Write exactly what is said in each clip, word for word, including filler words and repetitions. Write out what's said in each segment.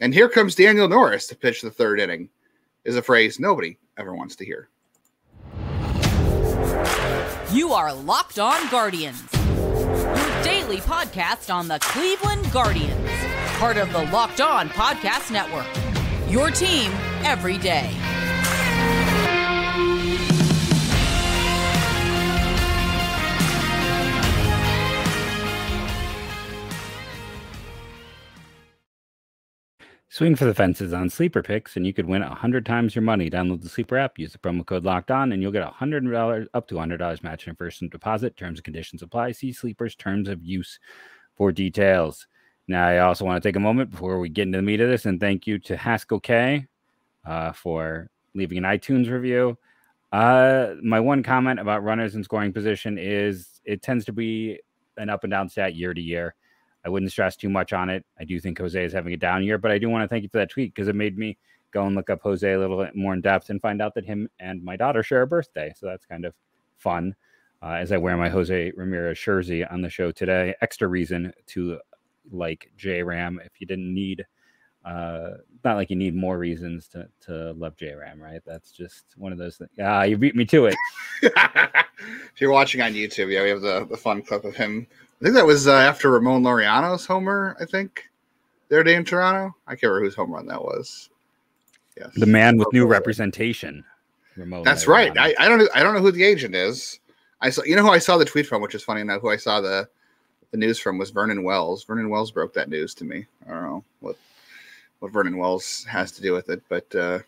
And here comes Daniel Norris to pitch the third inning is a phrase nobody ever wants to hear. You are Locked On Guardians, your daily podcast on the Cleveland Guardians, part of the Locked On Podcast Network, your team every day. Swing for the fences on Sleeper Picks, and you could win one hundred times your money. Download the Sleeper app, use the promo code Locked On, and you'll get one hundred dollars up to one hundred dollars match in first deposit. Terms and conditions apply. See Sleeper's terms of use for details. Now, I also want to take a moment before we get into the meat of this, and thank you to Haskell K uh, for leaving an iTunes review. Uh, my one comment about runners in scoring position is it tends to be an up and down stat year to year. I wouldn't stress too much on it. I do think Jose is having a down year, but I do want to thank you for that tweet because it made me go and look up Jose a little bit more in depth and find out that him and my daughter share a birthday. So that's kind of fun uh, as I wear my Jose Ramirez jersey on the show today. Extra reason to like J-Ram if you didn't need, uh, not like you need more reasons to, to love J-Ram, right? That's just one of those things. Ah, you beat me to it. If you're watching on YouTube, yeah, we have the, the fun clip of him. I think that was uh, after Ramon Laureano's homer, I think, their day in Toronto. I can't remember whose home run that was. Yes. The man with new representation. Ramon That's Laureano. Right. I, I don't I don't know who the agent is. I saw you know who I saw the tweet from, which is funny enough, who I saw the, the news from was Vernon Wells. Vernon Wells broke that news to me. I don't know what what Vernon Wells has to do with it, but uh,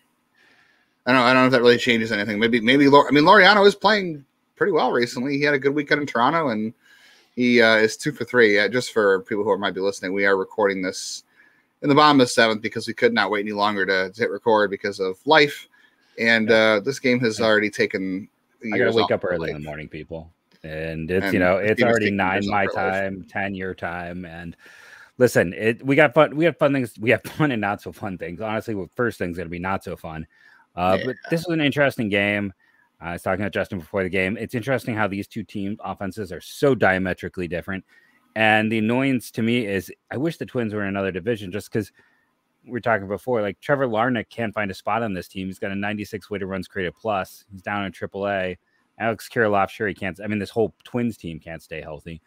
I don't know, I don't know if that really changes anything. Maybe maybe I mean Laureano is playing pretty well recently. He had a good weekend in Toronto and He uh, is two for three. Uh, just for people who might be listening, we are recording this in the bottom of the seventh because we could not wait any longer to, to hit record because of life. And uh, this game has already taken. I gotta wake up early in the morning, people, and it's and you know it's already nine my time, ten your time, and listen, it we got fun. We have fun things. We have fun and not so fun things. Honestly, the first thing's gonna be not so fun. Uh, yeah. But this was an interesting game. I was talking to Justin before the game. It's interesting how these two team offenses are so diametrically different. And the annoyance to me is I wish the Twins were in another division just because we were talking before, like Trevor Larnach can't find a spot on this team. He's got a ninety-six weighted runs created plus. He's down in triple A. Alex Kirilloff, sure he can't. I mean, this whole Twins team can't stay healthy.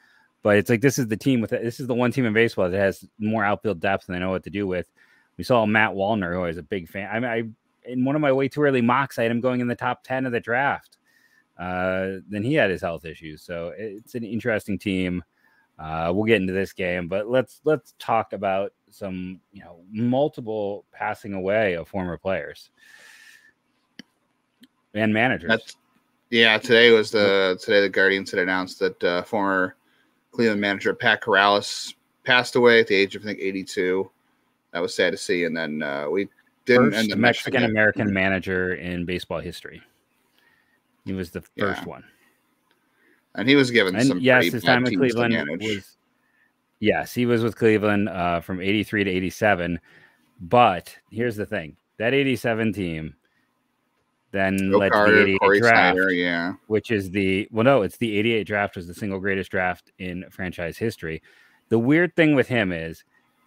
But it's like this is the team with this is the one team in baseball that has more outfield depth and they know what to do with. We saw Matt Wallner, who I was a big fan. I mean, I in one of my way too early mocks, I had him going in the top ten of the draft. Uh, then he had his health issues. So it's an interesting team. Uh, we'll get into this game, but let's, let's talk about some, you know, multiple passing away of former players and managers. That's, yeah. Today was the, today the Guardians had announced that uh, former Cleveland manager, Pat Corrales passed away at the age of, I think, eighty-two. That was sad to see. And then uh, we, Didn't first Mexican-American Mexican manager in baseball history. He was the first yeah. one. And he was given and some yes, his time with Cleveland was, yes, he was with Cleveland uh, from eighty-three to eighty-seven. But here's the thing. That eighty-seven team then Joe led Carter, to the eighty-eight Corey draft, Snyder, yeah. which is the – well, no, it's the eighty-eight draft was the single greatest draft in franchise history. The weird thing with him is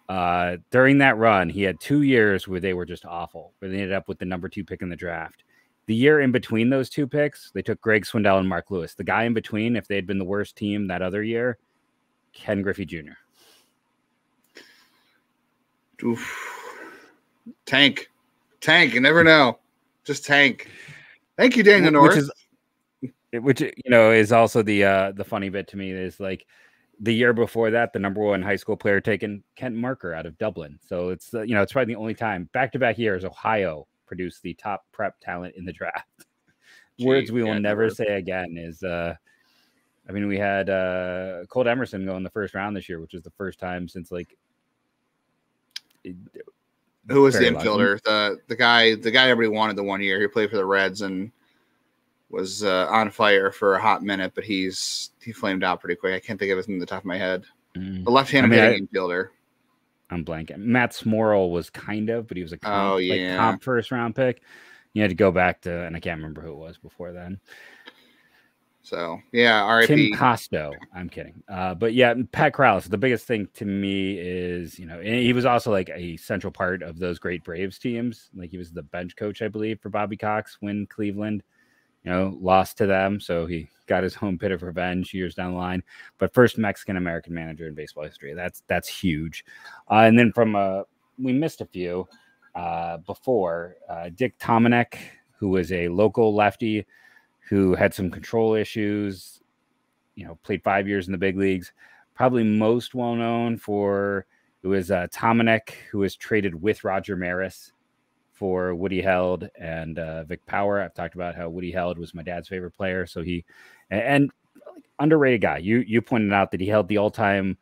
Uh, during that run, he had two years where they were just awful, where they ended up with the number two pick in the draft. The year in between those two picks, they took Greg Swindell and Mark Lewis. The guy in between, if they had been the worst team that other year, Ken Griffey Junior Oof. Tank. Tank. You never know. Just tank. Thank you, Daniel Norris. Which, is, which you know, is also the uh, the funny bit to me is like, the year before that, the number one high school player taken, Kent Marker out of Dublin. So it's, uh, you know, it's probably the only time back-to-back years Ohio produced the top prep talent in the draft. Jeez, words we will never say it. Again is, uh, I mean, we had uh, Colt Emerson go in the first round this year, which is the first time since, like... It, Who was the infielder? The, the guy the guy everybody wanted the one year. He played for the Reds and was uh, on fire for a hot minute, but he's he flamed out pretty quick. I can't think of it in the top of my head. Mm. The left-handed I mean, infielder. I'm blanking. Matt Smorl was kind of, but he was a comp, oh, yeah. like, comp first-round pick. You had to go back to, and I can't remember who it was before then. So yeah, R I P Tim Costo. I'm kidding. Uh, but yeah, Pat Corrales. The biggest thing to me is, you know, and he was also like a central part of those great Braves teams. Like he was the bench coach, I believe, for Bobby Cox when Cleveland, you know, lost to them. So he got his home pit of revenge years down the line. But first Mexican American manager in baseball history. That's that's huge. Uh, and then from uh, we missed a few uh, before uh, Dick Tomanek, who was a local lefty who had some control issues, you know, played five years in the big leagues. Probably most well-known for, it was uh, Tomanek, who was traded with Roger Maris for Woody Held and uh, Vic Power. I've talked about how Woody Held was my dad's favorite player. So he, and, and underrated guy. You you pointed out that he held the all-time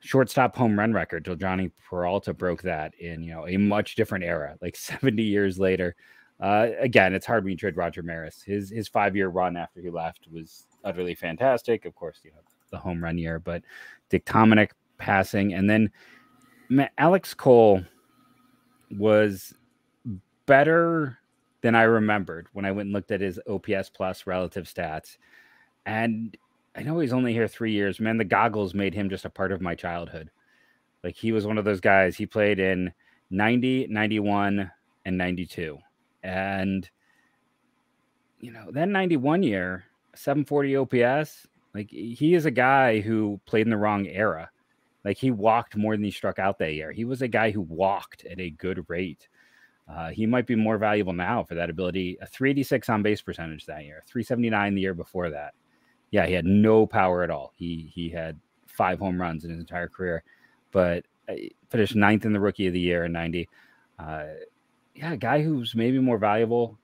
shortstop home run record till Johnny Peralta broke that in, you know, a much different era, like seventy years later. Uh, again, it's hard when you trade Roger Maris. His his five-year run after he left was utterly fantastic. Of course, you know, the home run year, but Dick Tomanek passing. And then Alex Cole was better than I remembered when I went and looked at his O P S plus relative stats. And I know he's only here three years. Man, the goggles made him just a part of my childhood. Like he was one of those guys. He played in ninety, ninety-one, and ninety-two. And, you know, that ninety-one year, seven forty O P S, like he is a guy who played in the wrong era. Like he walked more than he struck out that year. He was a guy who walked at a good rate. Uh, he might be more valuable now for that ability. A three eighty-six on base percentage that year, three seventy-nine the year before that. Yeah, he had no power at all. He, he had five home runs in his entire career, but finished ninth in the rookie of the year in ninety. Uh, Yeah, a guy who's maybe more valuable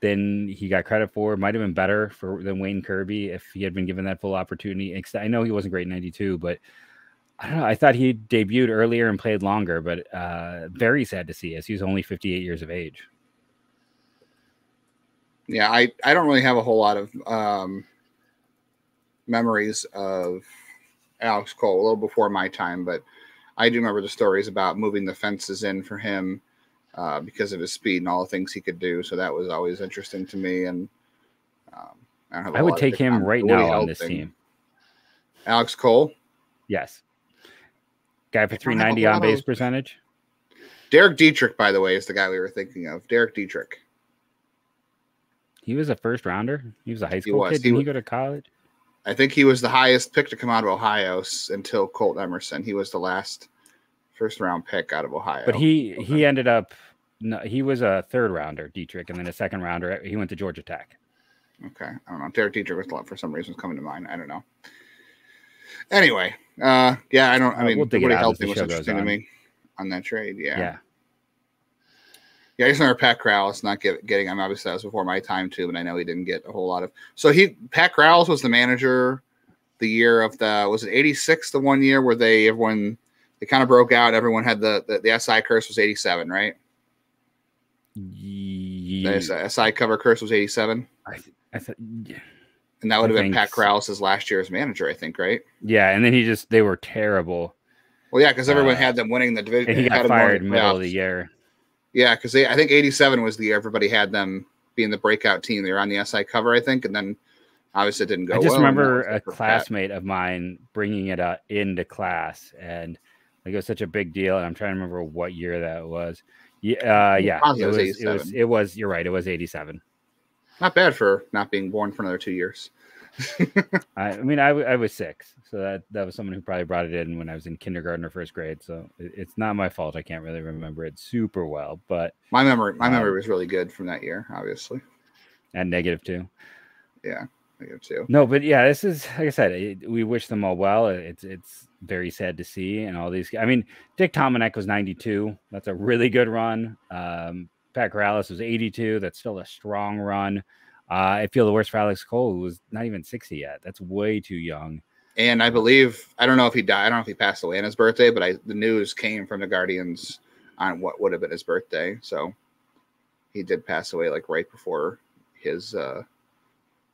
than he got credit for, might have been better for than Wayne Kirby if he had been given that full opportunity. I know he wasn't great in ninety-two, but I don't know. I thought he debuted earlier and played longer, but uh, very sad to see as he was only fifty-eight years of age. Yeah, I, I don't really have a whole lot of um, memories of Alex Cole, a little before my time, but I do remember the stories about moving the fences in for him. Uh, because of his speed and all the things he could do. So that was always interesting to me. And um, I, don't have I would take him right now on this thing. Team. Alex Cole? Yes. Guy for three ninety on base of... percentage. Derek Dietrich, by the way, is the guy we were thinking of. Derek Dietrich. He was a first rounder. He was a high school he kid. Didn't he, was... he go to college? I think he was the highest pick to come out of Ohio until Colt Emerson. He was the last first round pick out of Ohio. But he, okay. he ended up, no, he was a third rounder, Dietrich, and then a second rounder. He went to Georgia Tech. Okay. I don't know. Derek Dietrich was a lot for some reason coming to mind. I don't know. Anyway. Uh, yeah, I don't, I mean, we'll Woody Held was interesting to me on that trade. Yeah. Yeah. Yeah. I just remember Pat Crowell not get, getting, I'm obviously that was before my time too, but I know he didn't get a whole lot of, so he, Pat Crowell was the manager the year of the, was it eighty-six? The one year where they, everyone, It kind of broke out. Everyone had the, the, the S I curse was eighty-seven, right? Yeah. The S I cover curse was eighty-seven. I, th I thought, yeah. And that would I have been Pat Corrales' last year as manager, I think, right? Yeah, and then he just, they were terrible. Well, yeah, because everyone uh, had them winning the division. And he got fired middle playoffs. of the year. Yeah, because I think eighty-seven was the year everybody had them being the breakout team. They were on the S I cover, I think, and then obviously it didn't go well. I just well, remember a classmate Pat. of mine bringing it uh, into class, and like it was such a big deal, and I'm trying to remember what year that was. Yeah, uh, yeah, it was. It was. It was. You're right. It was eighty-seven. Not bad for not being born for another two years. I, I mean, I, I was six, so that that was someone who probably brought it in when I was in kindergarten or first grade. So it, it's not my fault. I can't really remember it super well, but my memory, my um, memory was really good from that year, obviously. And negative two. Yeah. Too. No, but yeah, this is like I said. It, we wish them all well. It's it's very sad to see, and all these. I mean, Dick Tomanek was ninety-two. That's a really good run. Um, Pat Corrales was eighty-two. That's still a strong run. Uh, I feel the worst for Alex Cole, who was not even sixty yet. That's way too young. And I believe I don't know if he died. I don't know if he passed away on his birthday, but I the news came from the Guardians on what would have been his birthday. So he did pass away like right before his. Uh,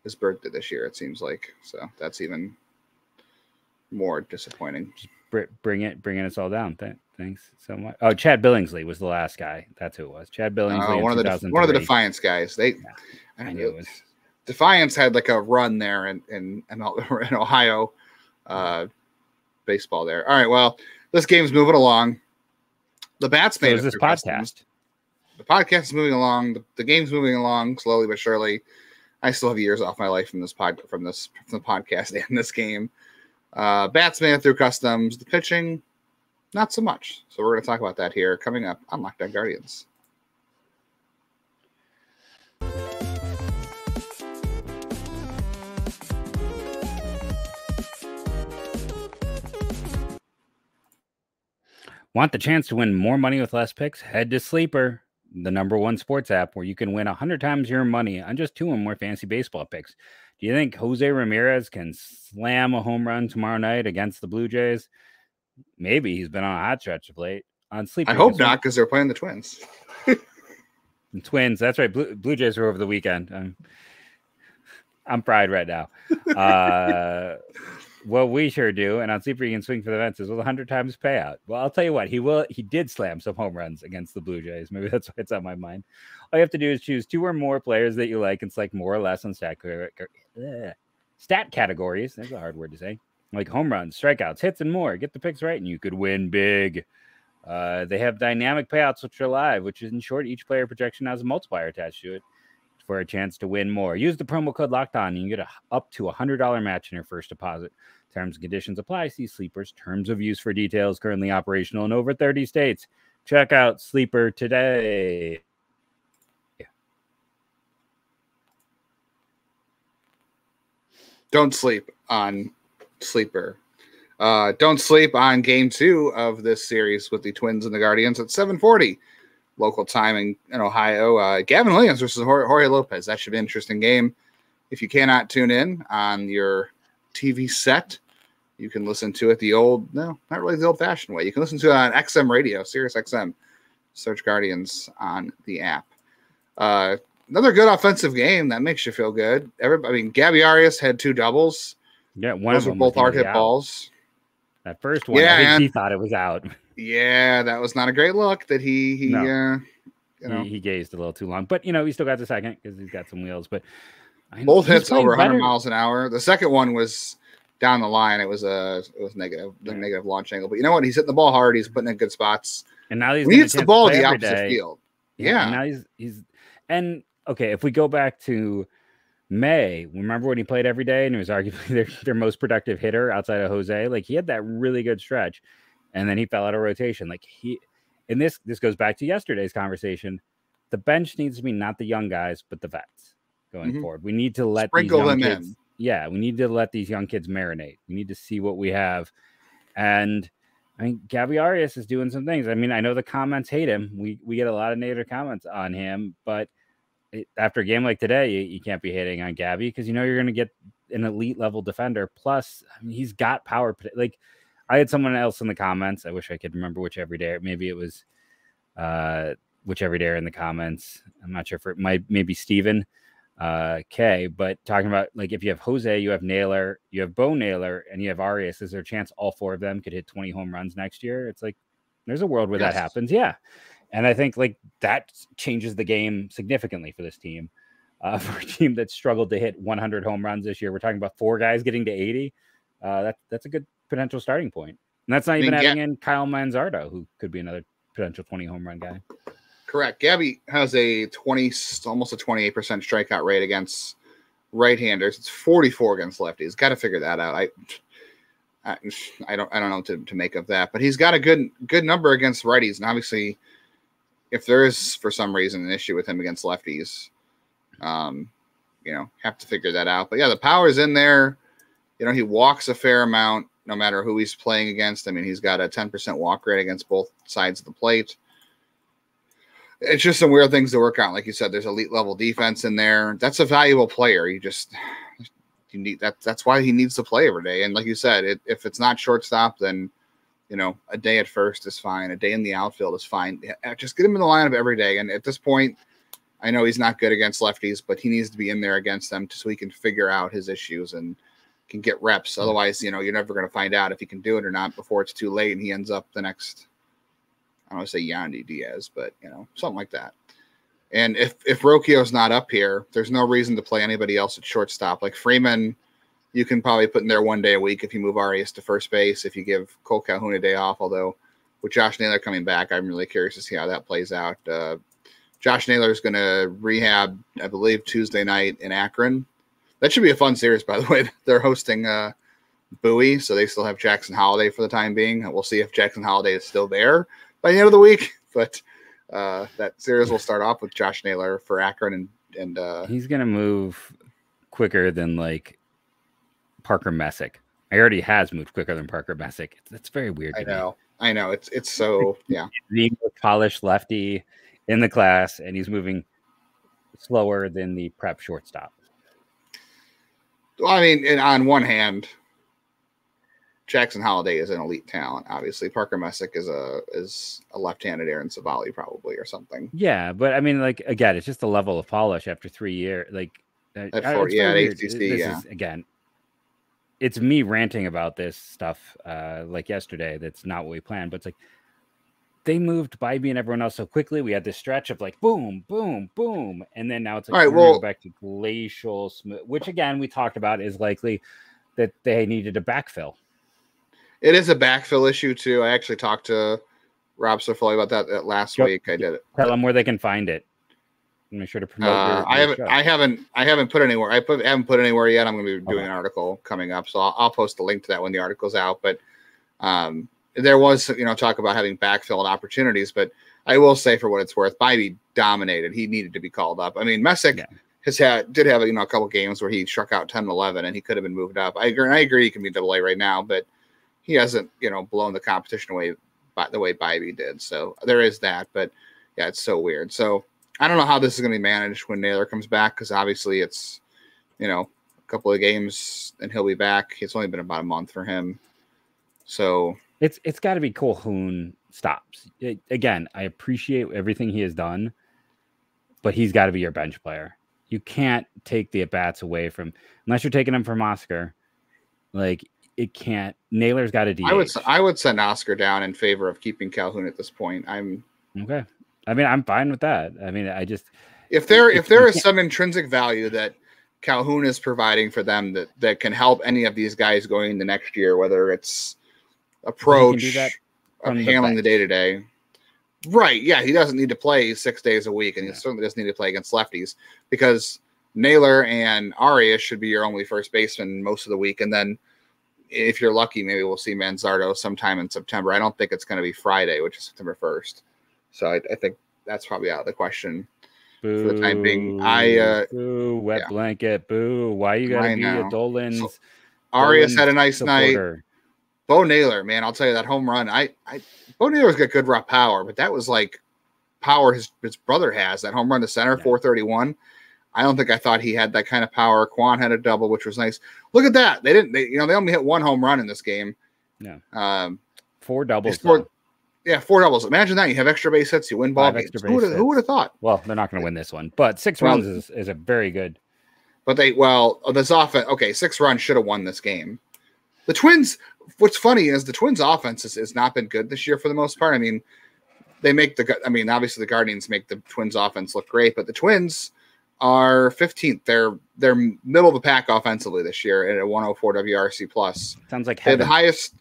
His birthday this year, it seems like, so that's even more disappointing. Just bring it, bringing us all down. Th thanks so much. Oh, Chad Billingsley was the last guy. That's who it was. Chad Billingsley, uh, one of the one of the Defiance guys. They, yeah, I, don't I knew know, it was Defiance had like a run there in in, in Ohio uh, baseball there. All right, well, this game's moving along. The bats made so it. This podcast. Customers. The podcast is moving along. The, the game's moving along slowly but surely. I still have years off my life from this pod, from this from the podcast and this game. Uh, bats made it through customs. The pitching, not so much. So we're going to talk about that here coming up on Lockdown Guardians. Want the chance to win more money with less picks? Head to Sleeper, the number one sports app, where you can win one hundred times your money on just two or more fantasy baseball picks. Do you think Jose Ramirez can slam a home run tomorrow night against the Blue Jays? Maybe. He's been on a hot stretch of late. On Sleeper, I hope not, because they're playing the Twins. The Twins, that's right. Blue, Blue Jays are over the weekend. I'm, I'm fried right now. Uh, well, we sure do. And on Sleeper, you can swing for the fences with one hundred times payout. Well, I'll tell you what, he will. He did slam some home runs against the Blue Jays. Maybe that's why it's on my mind. All you have to do is choose two or more players that you like and select more or less on stat, uh, stat categories. That's a hard word to say. Like home runs, strikeouts, hits, and more. Get the picks right, and you could win big. Uh, they have dynamic payouts, which are live, which is in short, each player projection has a multiplier attached to it for a chance to win more. Use the promo code LOCKEDON, and you get a, up to a one hundred dollars match in your first deposit. Terms and conditions apply. See Sleeper's terms of use for details. Currently operational in over thirty states. Check out Sleeper today. Yeah. Don't sleep on Sleeper. Uh, don't sleep on game two of this series with the Twins and the Guardians at seven forty local time in, in Ohio. Uh, Gavin Williams versus Jorge Lopez. That should be an interesting game. If you cannot tune in on your T V set, you can listen to it the old, no, not really the old-fashioned way. You can listen to it on X M Radio, Sirius X M. Search Guardians on the app. Uh, another good offensive game. That makes you feel good. Everybody, I mean, Gabby Arias had two doubles. Yeah, one Those of them were both hard hit out. balls. That first one, yeah, I think and, he thought it was out. Yeah, that was not a great look that he, he no. uh, you know, he, he gazed a little too long. But, you know, he still got the second because he's got some wheels. But I Both hits over one hundred better. miles an hour. The second one was down the line. It was a it was negative, yeah. the negative launch angle. But you know what? He's hitting the ball hard. He's putting in good spots. And now he's he hits the ball the opposite day. field. Yeah. yeah. And now he's he's and okay. If we go back to May, remember when he played every day and he was arguably their, their most productive hitter outside of Jose? Like, he had that really good stretch, and then he fell out of rotation. Like, he, and this this goes back to yesterday's conversation. The bench needs to be not the young guys, but the vets going mm-hmm. forward. We need to let sprinkle these young them kids, in. Yeah, we need to let these young kids marinate. We need to see what we have. And I mean, Gabby Arias is doing some things. I mean, I know the comments hate him. We we get a lot of negative comments on him, but after a game like today, you, you can't be hating on Gabby because you know you're going to get an elite level defender. Plus, I mean, he's got power. Like, I had someone else in the comments. I wish I could remember which every day. Maybe it was uh, which every day in the comments. I'm not sure if it might maybe Stephen uh, K. But talking about, like, if you have Jose, you have Naylor, you have Bo Naylor, and you have Arias, is there a chance all four of them could hit twenty home runs next year? It's like there's a world where yes. that happens. Yeah. And I think, like, that changes the game significantly for this team, uh, for a team that struggled to hit one hundred home runs this year. We're talking about four guys getting to eighty. Uh, that, that's a good potential starting point. And that's not I even mean, adding Gab- in Kyle Manzardo, who could be another potential twenty home run guy. Correct. Gabby has a twenty, almost a twenty-eight percent strikeout rate against right-handers. It's forty-four against lefties. Got to figure that out. I... I, I don't I don't know what to, to make of that, but he's got a good good number against righties, and obviously, if there is for some reason an issue with him against lefties, um, you know, have to figure that out. But yeah, the power's in there. You know, he walks a fair amount, no matter who he's playing against. I mean, he's got a ten percent walk rate against both sides of the plate. It's just some weird things to work on. Like you said, there's elite level defense in there. That's a valuable player. You just. You need that. That's why he needs to play every day. And like you said, it, if it's not shortstop, then, you know, a day at first is fine. A day in the outfield is fine. Just get him in the lineup every day. And at this point, I know he's not good against lefties, but he needs to be in there against them so he can figure out his issues and can get reps. Otherwise, you know, you're never going to find out if he can do it or not before it's too late. And he ends up the next, I don't want to say Yandy Diaz, but, you know, something like that. And if if Rocchio's not up here, there's no reason to play anybody else at shortstop. Like Freeman, you can probably put in there one day a week if you move Arias to first base, if you give Cole Calhoun a day off. Although with Josh Naylor coming back, I'm really curious to see how that plays out. Uh, Josh Naylor is going to rehab, I believe, Tuesday night in Akron. That should be a fun series, by the way. They're hosting uh, Bowie, so they still have Jackson Holliday for the time being. We'll see if Jackson Holliday is still there by the end of the week. But uh, that series will start off with Josh Naylor for Akron. and and uh, He's going to move quicker than, like, Parker Messick. He already has moved quicker than Parker Messick. That's very weird. I know. Me. I know. It's, it's so, yeah. The polished lefty in the class, and he's moving slower than the prep shortstop. Well, I mean, and on one hand, Jackson Holliday is an elite talent. Obviously, Parker Messick is a is a left-handed Aaron Savali, probably, or something. Yeah, but I mean, like again, it's just the level of polish after three years. Like, at four, yeah, at A C C, yeah. Is, again, it's me ranting about this stuff uh, like yesterday. That's not what we planned, but it's like they moved Bybee and everyone else so quickly. We had this stretch of like boom, boom, boom, and then now it's like right, we're well, going back to glacial smooth, which again we talked about is likely that they needed a backfill. It is a backfill issue too. I actually talked to Rob Cerfoli about that, that last yep. week. I did it. Tell them where they can find it. Make sure to promote. Uh, your, your I haven't, show. I haven't, I haven't put anywhere. I put, haven't put anywhere yet. I'm going to be doing okay. an article coming up, so I'll, I'll post the link to that when the article's out. But um. There was, you know, talk about having backfilled opportunities, but I will say for what it's worth, Bybee dominated. He needed to be called up. I mean, Messick yeah. has had did have you know a couple games where he struck out ten, eleven, and he could have been moved up. I agree. I agree he can be double A right now, but he hasn't, you know, blown the competition away by the way Bybee did. So there is that, but yeah, it's so weird. So I don't know how this is going to be managed when Naylor comes back because obviously it's, you know, a couple of games and he'll be back. It's only been about a month for him, so. It's it's got to be Calhoun stops. It, again, I appreciate everything he has done, but he's got to be your bench player. You can't take the at-bats away from unless you're taking him from Oscar. Like it can't. Naylor's got to D H. I would I would send Oscar down in favor of keeping Calhoun at this point. I'm okay. I mean, I'm fine with that. I mean, I just if there if, if there is some intrinsic value that Calhoun is providing for them that that can help any of these guys going into next year, whether it's approach of handling the day to day, right? Yeah, he doesn't need to play six days a week, and yeah. he certainly doesn't need to play against lefties because Naylor and Arias should be your only first baseman most of the week. And then, if you're lucky, maybe we'll see Manzardo sometime in September. I don't think it's going to be Friday, which is September first. So I, I think that's probably out of the question boo, for the time being. I uh, boo, wet yeah. blanket, boo. Why you gotta I be know. a Dolan's? So, Arias had a nice supporter. night. Bo Naylor, man, I'll tell you that home run. I, I Bo Naylor's got good raw power, but that was like power his, his brother has. That home run to center, yeah. four thirty-one. I don't think I thought he had that kind of power. Quan had a double, which was nice. Look at that. They didn't. They, you know, they only hit one home run in this game. Yeah. Um, four doubles. Four, yeah, four doubles. Imagine that. You have extra base hits. You win ball games. Who would have thought? Well, they're not going to win this one, but six well, runs is, is a very good. But they well, this offense. Okay, six runs should have won this game. The Twins. What's funny is the Twins' offense has, has not been good this year for the most part. I mean, they make the. I mean, obviously the Guardians make the Twins' offense look great, but the Twins are fifteenth. They're they're middle of the pack offensively this year at a one oh four W R C plus. Sounds like heaven. They're the highest.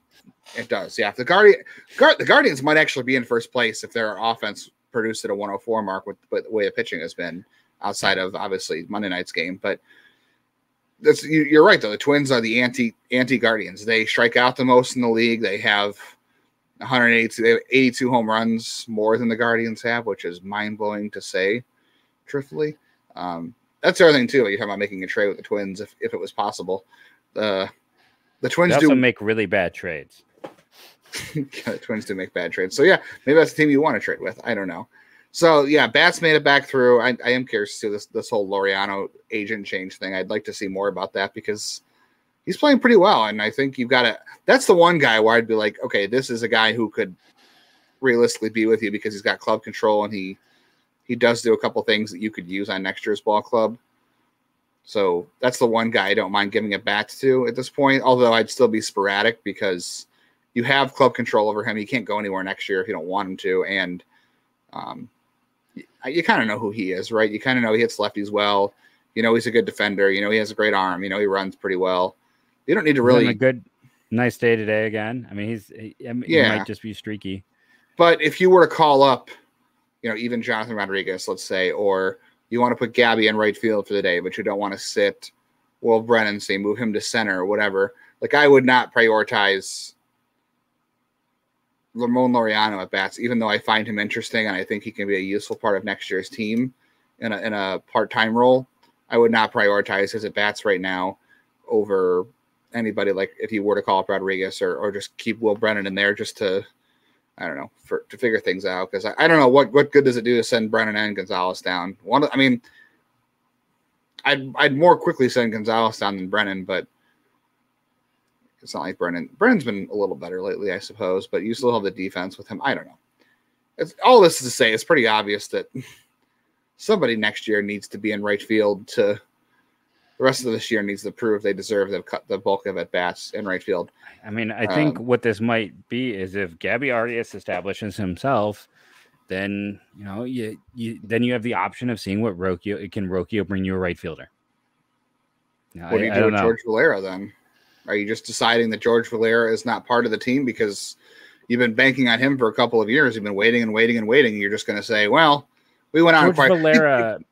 It does, yeah. If the Guardian, Guard, the Guardians might actually be in first place if their offense produced at a one oh four mark with, with the way of pitching has been outside of obviously Monday night's game, but. That's, you're right, though. The Twins are the anti anti Guardians. They strike out the most in the league. They have one hundred eighty-two, they have eighty-two home runs more than the Guardians have, which is mind blowing to say, truthfully. Um, that's the other thing, too. You're talking about making a trade with the Twins if, if it was possible. Uh, the Twins they also do make really bad trades. Yeah, the Twins do make bad trades. So, yeah, maybe that's the team you want to trade with. I don't know. So, yeah, Bats made it back through. I, I am curious to this this whole Laureano agent change thing. I'd like to see more about that because he's playing pretty well, and I think you've got to – that's the one guy where I'd be like, okay, this is a guy who could realistically be with you because he's got club control, and he he does do a couple things that you could use on next year's ball club. So that's the one guy I don't mind giving it back to at this point, although I'd still be sporadic because you have club control over him. He can't go anywhere next year if you don't want him to, and – um you kind of know who he is, right? You kind of know he hits lefties well. You know, he's a good defender. You know, he has a great arm. You know, he runs pretty well. You don't need to really – a good, nice day today again. I mean, he's he, he yeah. might just be streaky. But if you were to call up, you know, even Jonathan Rodriguez, let's say, or you want to put Gabby in right field for the day, but you don't want to sit Will Brennan, say, move him to center or whatever. Like, I would not prioritize Ramon Laureano at bats, even though I find him interesting and I think he can be a useful part of next year's team in a, in a part-time role. I would not prioritize his at-bats right now over anybody, like if you were to call up Rodriguez or, or just keep Will Brennan in there just to, I don't know, for, to figure things out. Because I, I don't know, what what good does it do to send Brennan and Gonzalez down? One, I mean, I'd, I'd more quickly send Gonzalez down than Brennan, but it's not like Brennan. Brennan's been a little better lately, I suppose, but you still have the defense with him. I don't know. It's, all this is to say, it's pretty obvious that somebody next year needs to be in right field to the rest of this year needs to prove they deserve the, the bulk of at-bats in right field. I mean, I think um, what this might be is if Gabby Arias establishes himself, then, you know, you, you then you have the option of seeing what Rocchio – can Rocchio bring you a right fielder? Now, what do you I, do I with George Valera then? Are you just deciding that George Valera is not part of the team because you've been banking on him for a couple of years? You've been waiting and waiting and waiting. And you're just going to say, well, we went out and acquired Valera. If, if,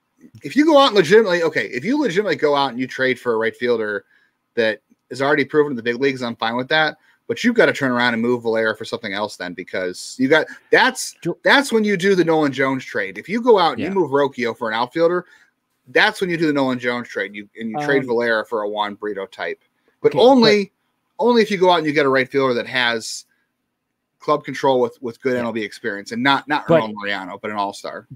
if you go out and legitimately, okay, if you legitimately go out and you trade for a right fielder that is already proven in the big leagues, I'm fine with that. But you've got to turn around and move Valera for something else then, because you got that's that's when you do the Nolan Jones trade. If you go out and yeah. you move Rocchio for an outfielder, that's when you do the Nolan Jones trade. You and you um, trade Valera for a Juan Brito type. But okay, only but, only if you go out and you get a right fielder that has club control with, with good yeah. M L B experience, and not not Ramon Laureano, but an all-star.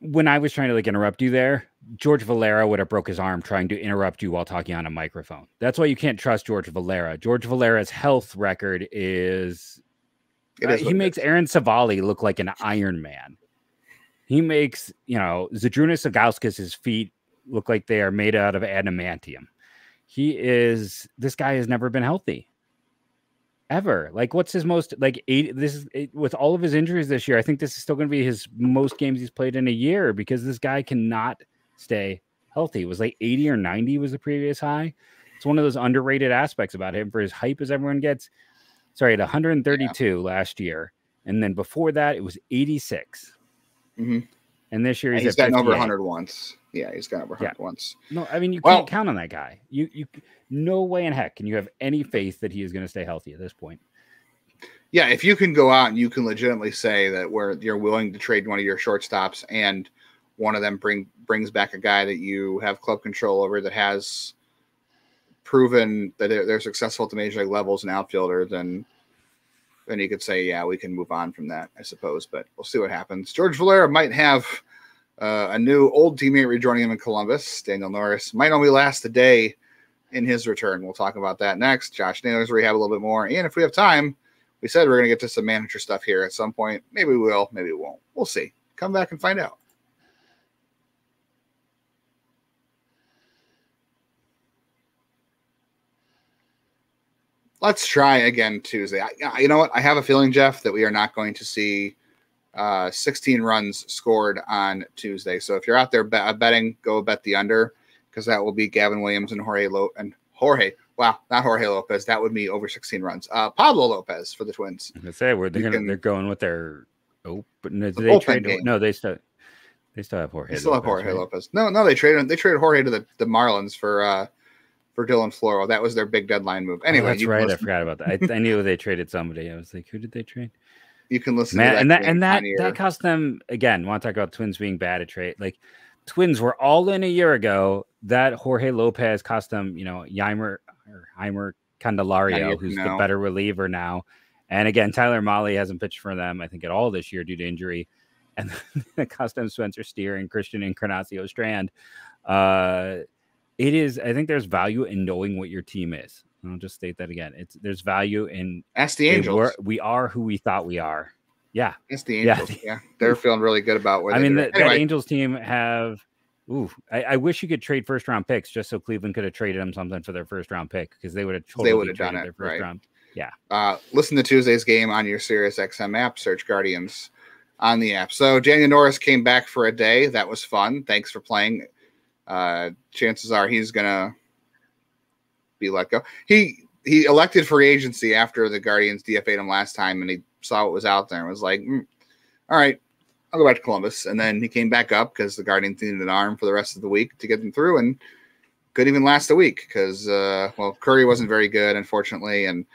When I was trying to like interrupt you there, George Valera would have broke his arm trying to interrupt you while talking on a microphone. That's why you can't trust George Valera. George Valera's health record is, it is uh, he makes Aaron Savali look like an Iron Man. He makes, you know, Zdrunas Sagauskas' feet look like they are made out of adamantium. He is, this guy has never been healthy ever. Like, what's his most, like, eight, this is it, with all of his injuries this year, I think this is still going to be his most games he's played in a year because this guy cannot stay healthy. It was like eighty or ninety was the previous high. It's one of those underrated aspects about him for his hype as everyone gets. Sorry, at one thirty-two yeah. last year. And then before that, it was eighty-six. Mm-hmm. And this year he's, he's gotten over one hundred once. Yeah, he's got over one hundred yeah. once. No, I mean, you well, can't count on that guy. You, you, no way in heck can you have any faith that he is going to stay healthy at this point. Yeah, if you can go out and you can legitimately say that where you're willing to trade one of your shortstops and one of them bring brings back a guy that you have club control over that has proven that they're, they're successful at the major league level as an outfielder, then then you could say, yeah, we can move on from that, I suppose. But we'll see what happens. George Valera might have Uh, a new old teammate rejoining him in Columbus. Daniel Norris might only last a day in his return. We'll talk about that next. Josh Naylor's rehab a little bit more. And if we have time, we said we're going to get to some manager stuff here at some point. Maybe we will, maybe we won't. We'll see. Come back and find out. Let's try again Tuesday. I, you know what? I have a feeling, Jeff, that we are not going to see Uh, sixteen runs scored on Tuesday. So if you're out there bet betting, go bet the under, because that will be Gavin Williams and Jorge Lo and Jorge. Wow, not Jorge Lopez. That would be over sixteen runs. Uh, Pablo Lopez for the Twins. I say where they're gonna, can, they're going with their oh, but no, the they trade to, no, they still they still have Jorge. They still Lopez, have Jorge right? Lopez. No, no, they traded they traded Jorge to the, the Marlins for uh, for Dylan Floro. That was their big deadline move. Anyway, oh, that's right. Listen. I forgot about that. I, I knew they traded somebody. I was like, who did they trade? You can listen Man, to that. And that, and that, that cost them, again, want to talk about Twins being bad at trade. Like, Twins were all in a year ago. That Jorge Lopez cost them, you know, Ymer, or Ymer Candelario, who's know. the better reliever now. And again, Tyler Mahle hasn't pitched for them, I think, at all this year due to injury. And it cost them Spencer Steer and Christian Encarnacion Strand. Uh, it is, I think there's value in knowing what your team is. I'll just state that again. It's there's value in ask the Angels. Were, we are who we thought we are. Yeah, it's the Angels. Yeah, yeah. They're feeling really good about where. I mean, the anyway. Angels team have. Ooh, I, I wish you could trade first round picks just so Cleveland could have traded them something for their first round pick because they would have totally they would have done it. Their first right. round. Yeah. Uh, listen to Tuesday's game on your Sirius X M app. Search Guardians on the app. So Daniel Norris came back for a day. That was fun. Thanks for playing. Uh, chances are he's going to be let go. He he elected free agency after the Guardians D F A'd him last time, and he saw what was out there and was like, mm, all right, I'll go back to Columbus. And then he came back up because the Guardians needed an arm for the rest of the week to get them through, and could even last a week because, uh, well, Curry wasn't very good, unfortunately, and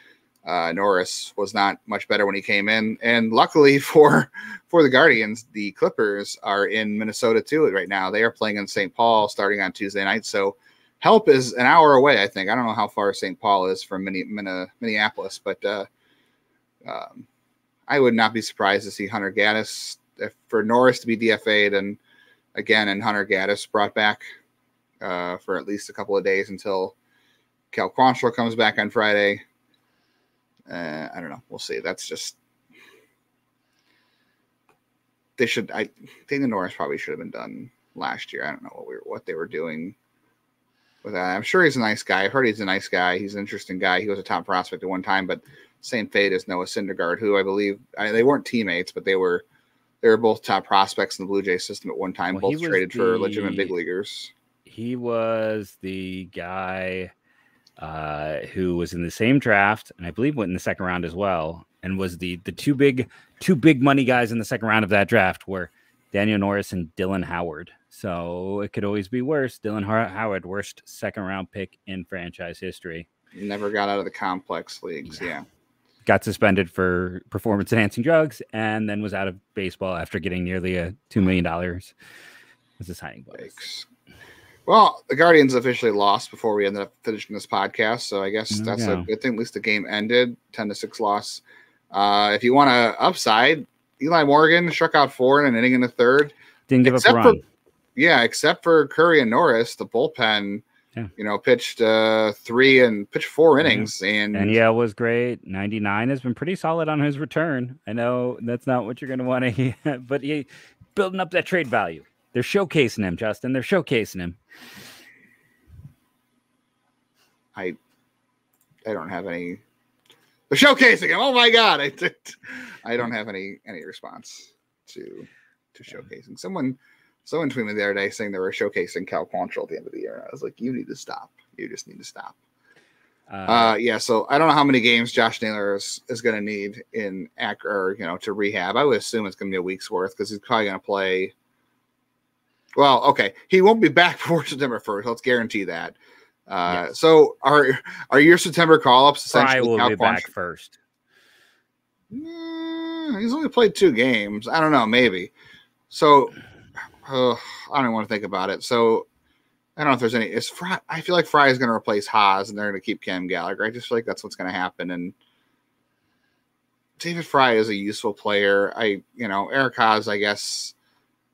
uh, Norris was not much better when he came in. And luckily for for the Guardians, the Clippers are in Minnesota too right now. They are playing in Saint Paul starting on Tuesday night, so help is an hour away, I think. I don't know how far Saint Paul is from Minneapolis, but uh, um, I would not be surprised to see Hunter Gaddis, if, for Norris to be D F A'd and again, and Hunter Gaddis brought back uh, for at least a couple of days until Cal Quantrill comes back on Friday. Uh, I don't know. We'll see. That's just they should. I think the Norris probably should have been done last year. I don't know what we were, what they were doing. With that. I'm sure he's a nice guy. I heard he's a nice guy. He's an interesting guy. He was a top prospect at one time, but same fate as Noah Syndergaard, who I believe I, they weren't teammates, but they were they were both top prospects in the Blue Jay system at one time. Well, both traded the, for legitimate big leaguers. He was the guy uh, who was in the same draft, and I believe went in the second round as well, and was the the two big two big money guys in the second round of that draft were Daniel Norris and Dylan Howard. So it could always be worse. Dylan Howard, worst second round pick in franchise history. Never got out of the complex leagues. Yeah. yeah. Got suspended for performance enhancing drugs and then was out of baseball after getting nearly a two million dollars as a signing bonus. Well, the Guardians officially lost before we ended up finishing this podcast. So I guess no, that's no. a good thing. At least the game ended ten to six loss. Uh, if you want to upside, Eli Morgan struck out four in an inning in the third. Didn't give except up a run. For, yeah, except for Curry and Norris, the bullpen, yeah. you know, pitched uh, three and pitched four innings. Mm-hmm. And Danielle was great. ninety-nine has been pretty solid on his return. I know that's not what you're going to want to hear, but he, building up that trade value. They're showcasing him, Justin. They're showcasing him. I, I don't have any. They're showcasing him. Oh my God. I, did, I don't have any, any response to, to showcasing someone. Someone tweeted me the other day saying they were showcasing Cal Quantrill at the end of the year. I was like, you need to stop. You just need to stop. Uh, uh, yeah, so I don't know how many games Josh Naylor is, is going to need in Akron, you know, to rehab. I would assume it's going to be a week's worth because he's probably going to play. Well, okay, he won't be back before September first. Let's guarantee that. Uh, yes. So are are your September call-ups essentially Fry will Cal be Quantrill? Back first. Mm, he's only played two games. I don't know, maybe. So... Uh, I don't want to think about it. So I don't know if there's any. Is Fry, I feel like Fry is going to replace Haas, and they're going to keep Cam Gallagher. I just feel like that's what's going to happen. And David Fry is a useful player. I, you know, Eric Haas. I guess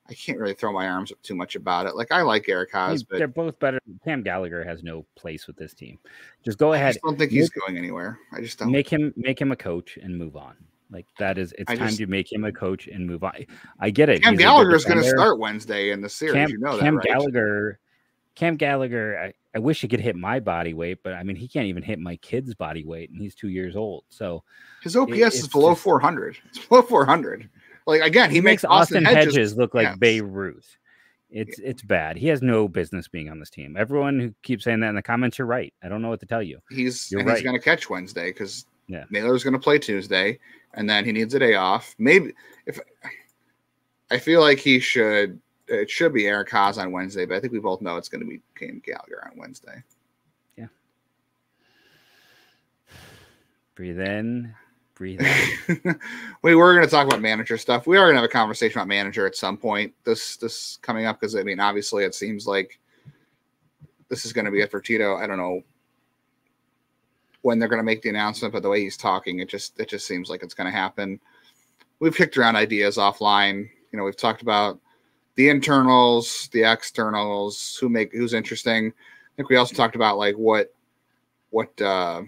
I can't really throw my arms up too much about it. Like I like Eric Haas, but they're both better. Cam Gallagher has no place with this team. Just go ahead. I just don't think he's going anywhere. I just don't make him make him a coach and move on. Like that is, it's I time just, to make him a coach and move on. I, I get it. Cam He's Gallagher is going to start Wednesday in the series. Cam, you know Cam that, right? Gallagher, Cam Gallagher. I, I wish he could hit my body weight, but I mean, he can't even hit my kid's body weight, and he's two years old. So his O P S it, is below just, four hundred. It's below four hundred. Like again, he, he makes, makes Austin, Austin Hedges, Hedges look like yes. Bayreuth. It's yeah. it's bad. He has no business being on this team. Everyone who keeps saying that in the comments, you're right. I don't know what to tell you. He's you're and right. He's going to catch Wednesday because. Yeah, Naylor's going to play Tuesday, and then he needs a day off. Maybe if I feel like he should, it should be Eric Haas on Wednesday, but I think we both know it's going to be Cam Gallagher on Wednesday. Yeah. Breathe in, breathe in. We were going to talk about manager stuff. We are going to have a conversation about manager at some point. This this coming up because I mean, obviously, it seems like this is going to be it for Tito. I don't know. When they're going to make the announcement, but the way he's talking, it just it just seems like it's going to happen. We've kicked around ideas offline. You know, we've talked about the internals, the externals, who make who's interesting. I think we also talked about like what what uh,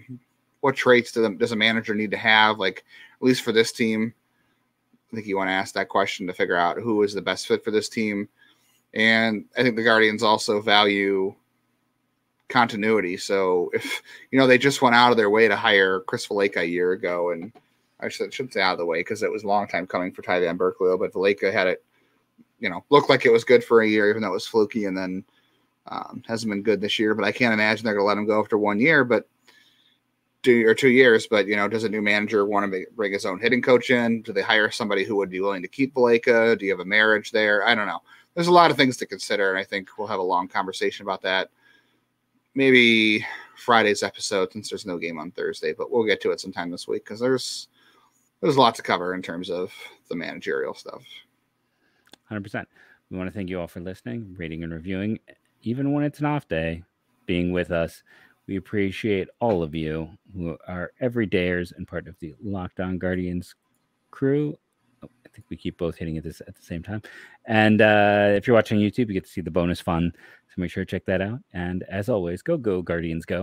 what traits do the, does a manager need to have? Like at least for this team, I think you want to ask that question to figure out who is the best fit for this team. And I think the Guardians also value. Continuity. So if you know they just went out of their way to hire Chris Valleca a year ago and I should, should say out of the way because it was a long time coming for Ty Van Berkeley, but Valleca had it, you know, looked like it was good for a year, even though it was fluky, and then um, hasn't been good this year. But I can't imagine they're going to let him go after one year, but two or two years. But you know, does a new manager want to bring his own hitting coach in? Do they hire somebody who would be willing to keep Valleca? Do you have a marriage there? I don't know. There's a lot of things to consider, and I think we'll have a long conversation about that. Maybe Friday's episode, since there's no game on Thursday, but we'll get to it sometime this week because there's there's a lot to cover in terms of the managerial stuff. one hundred percent. We want to thank you all for listening, rating, and reviewing, even when it's an off day, being with us. We appreciate all of you who are everydayers and part of the Locked On Guardians crew. Oh, I think we keep both hitting at this at the same time. And uh, if you're watching YouTube, you get to see the bonus fun. So make sure to check that out. And as always, go, go, Guardians, go.